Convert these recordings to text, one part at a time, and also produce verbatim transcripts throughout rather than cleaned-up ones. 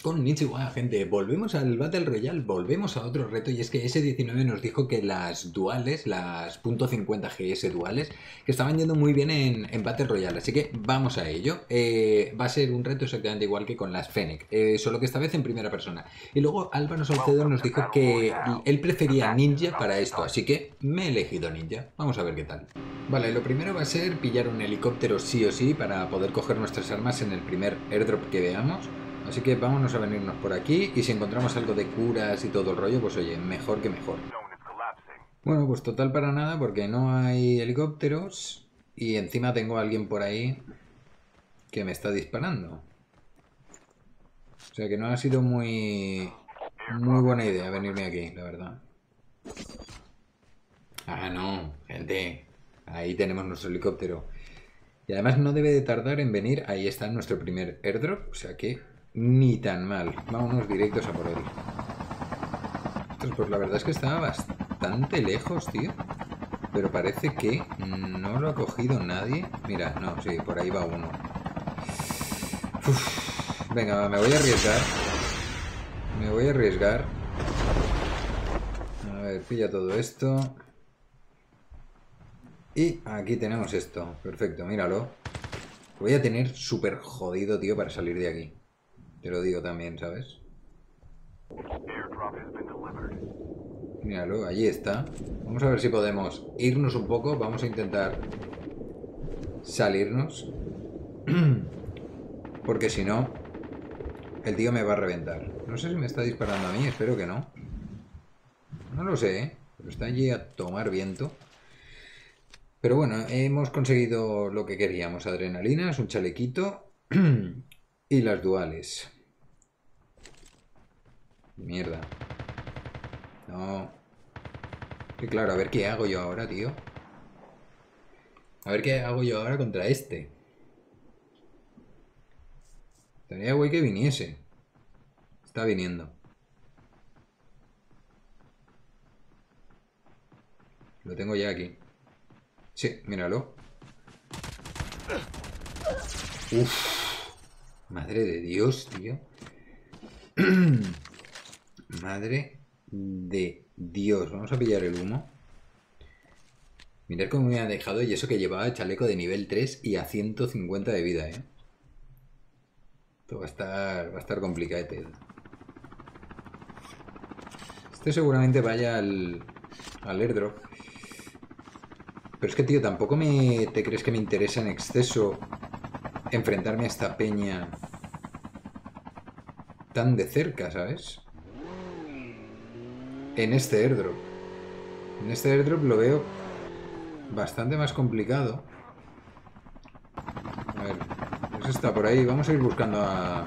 Konnichiwa, gente, volvemos al Battle Royale, volvemos a otro reto, y es que ese diecinueve nos dijo que las duales, las punto cincuenta G S duales, que estaban yendo muy bien en, en Battle Royale, así que vamos a ello. Eh, va a ser un reto exactamente igual que con las Fennec, eh, solo que esta vez en primera persona. Y luego Álvaro Salcedo nos dijo que él prefería Ninja para esto, así que me he elegido Ninja, vamos a ver qué tal. Vale, lo primero va a ser pillar un helicóptero sí o sí para poder coger nuestras armas en el primer airdrop que veamos. Así que vámonos a venirnos por aquí, y si encontramos algo de curas y todo el rollo, pues oye, mejor que mejor. Bueno, pues total para nada, porque no hay helicópteros, y encima tengo a alguien por ahí que me está disparando. O sea que no ha sido muy, muy buena idea venirme aquí, la verdad. Ah, no, gente, ahí tenemos nuestro helicóptero. Y además no debe de tardar en venir, ahí está nuestro primer airdrop, o sea que... ni tan mal. Vámonos directos a por él. Entonces, pues la verdad es que estaba bastante lejos, tío. Pero parece que no lo ha cogido nadie. Mira, no, sí, por ahí va uno. Uf, venga, me voy a arriesgar. Me voy a arriesgar. A ver, pilla todo esto. Y aquí tenemos esto. Perfecto, míralo. Voy a tener súper jodido, tío, para salir de aquí. Te lo digo también, ¿sabes? Míralo, allí está. Vamos a ver si podemos irnos un poco. Vamos a intentar salirnos. Porque si no, el tío me va a reventar. No sé si me está disparando a mí, espero que no. No lo sé, ¿eh? Pero está allí a tomar viento. Pero bueno, hemos conseguido lo que queríamos. Adrenalina, es un chalequito. Y las duales. Mierda. No. Y claro, a ver qué hago yo ahora, tío. A ver qué hago yo ahora contra este. Estaría guay que viniese. Está viniendo. Lo tengo ya aquí. Sí, míralo. Uff. Madre de Dios, tío. Madre de Dios. Vamos a pillar el humo. Mirad cómo me ha dejado, y eso que llevaba chaleco de nivel tres y a ciento cincuenta de vida, ¿eh? Esto va a estar, va a estar complicado. Este seguramente vaya al, al airdrop. Pero es que, tío, tampoco me, te crees que me interesa en exceso enfrentarme a esta peña tan de cerca, ¿sabes? En este airdrop. En este airdrop lo veo bastante más complicado. A ver, eso está por ahí. Vamos a ir buscando a...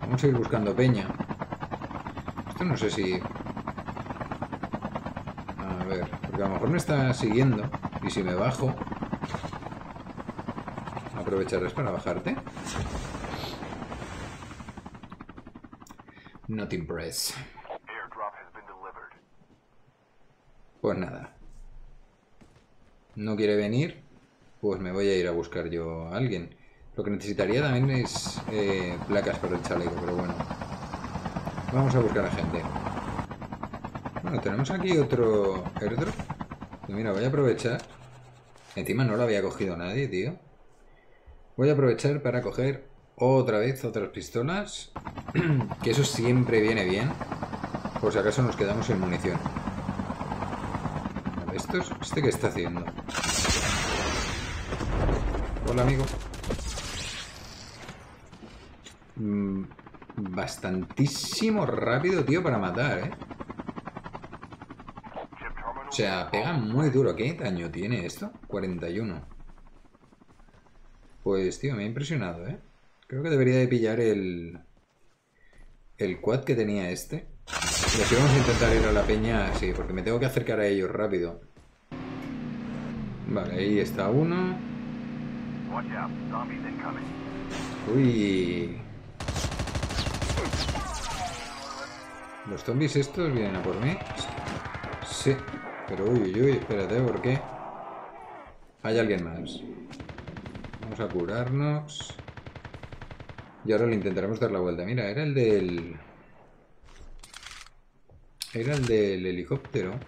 Vamos a ir buscando peña. Esto no sé si... A ver, porque a lo mejor me está siguiendo. Y si me bajo... aprovecharás para bajarte. Not impressed. Pues nada. No quiere venir. Pues me voy a ir a buscar yo a alguien. Lo que necesitaría también es eh, placas para el chaleco, pero bueno. Vamos a buscar a gente. Bueno, tenemos aquí otro airdrop. Y mira, voy a aprovechar. Encima no lo había cogido nadie, tío. Voy a aprovechar para coger otra vez otras pistolas, que eso siempre viene bien, por si acaso nos quedamos sin munición. ¿Esto es este que está haciendo? Hola, amigo. Bastantísimo rápido, tío, para matar, ¿eh? O sea, pega muy duro. ¿Qué daño tiene esto? cuarenta y uno. Pues, tío, me ha impresionado, ¿eh? Creo que debería de pillar el... el quad que tenía este. Y así vamos a intentar ir a la peña, sí, porque me tengo que acercar a ellos rápido. Vale, ahí está uno. Uy. ¿Los zombies estos vienen a por mí? Sí. Pero uy, uy, uy, espérate, ¿por qué? Hay alguien más. Vamos a curarnos. Y ahora le intentaremos dar la vuelta. Mira, era el del... Era el del helicóptero.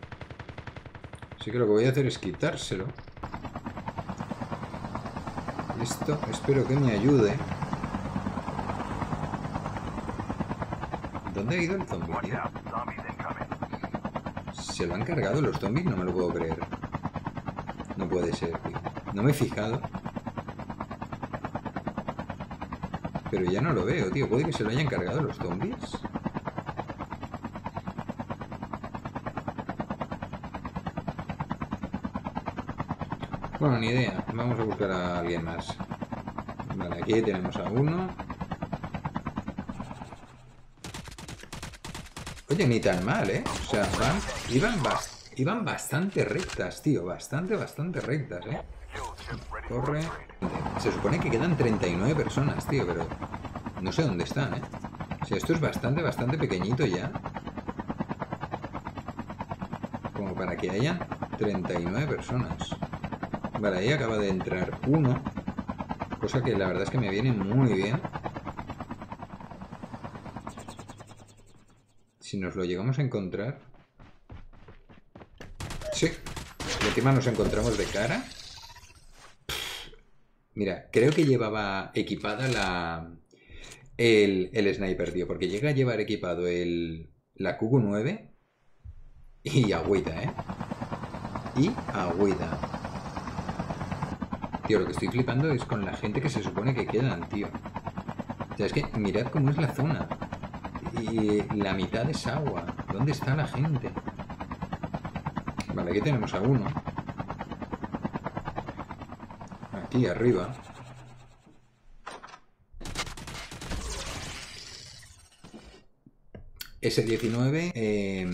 Así que lo que voy a hacer es quitárselo. Listo. Espero que me ayude. ¿Dónde ha ido el zombie, tío? Se lo han cargado los zombies, no me lo puedo creer. No puede ser, tío. No me he fijado. Pero ya no lo veo, tío. ¿Puede que se lo hayan cargado los zombies? Bueno, ni idea. Vamos a buscar a alguien más. Vale, aquí tenemos a uno. Oye, ni tan mal, ¿eh? O sea, van, iban, bast iban bastante rectas, tío. Bastante, bastante rectas, ¿eh? Corre. Se supone que quedan treinta y nueve personas, tío, pero no sé dónde están, ¿eh? O sea, esto es bastante, bastante pequeñito ya. Como para que hayan treinta y nueve personas. Vale, ahí acaba de entrar uno. Cosa que la verdad es que me viene muy bien. Si nos lo llegamos a encontrar... Sí. Y encima nos encontramos de cara. Mira, creo que llevaba equipada la el, el sniper, tío, porque llega a llevar equipado el la Q Q nueve y agüita, ¿eh? Y agüita. Tío, lo que estoy flipando es con la gente que se supone que quedan, tío. O sea, es que mirad cómo es la zona. Y la mitad es agua. ¿Dónde está la gente? Vale, aquí tenemos a uno. Aquí arriba. S diecinueve. Eh,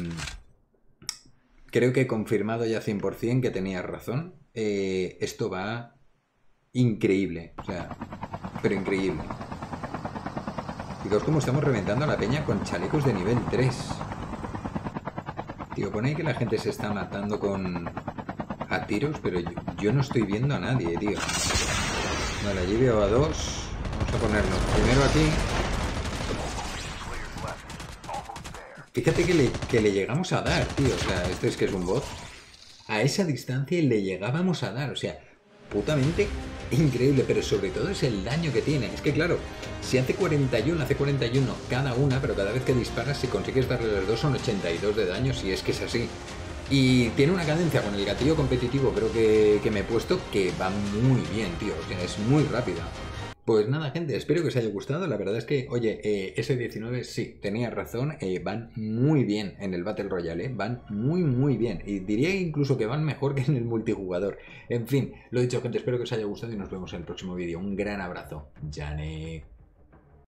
creo que he confirmado ya cien por cien que tenía razón. Eh, esto va increíble. O sea, pero increíble. Fijaos cómo estamos reventando a la peña con chalecos de nivel tres. Tío, pone ahí que la gente se está matando con... a tiros, pero yo, yo no estoy viendo a nadie, tío. Vale, allí veo a dos. Vamos a ponernos primero aquí. Fíjate que le, que le llegamos a dar, tío. O sea, este es que es un bot. A esa distancia le llegábamos a dar. O sea, putamente increíble. Pero sobre todo es el daño que tiene. Es que claro, si hace cuarenta y uno, hace cuarenta y uno cada una, pero cada vez que disparas, si consigues darle las dos, son ochenta y dos de daño, si es que es así. Y tiene una cadencia con el gatillo competitivo, creo que, que me he puesto, que va muy bien, tío. O sea, es muy rápida. Pues nada, gente, espero que os haya gustado. La verdad es que, oye, eh, S diecinueve sí, tenía razón. Eh, van muy bien en el Battle Royale, eh, van muy, muy bien. Y diría incluso que van mejor que en el multijugador. En fin, lo dicho, gente, espero que os haya gustado y nos vemos en el próximo vídeo. Un gran abrazo. Jane.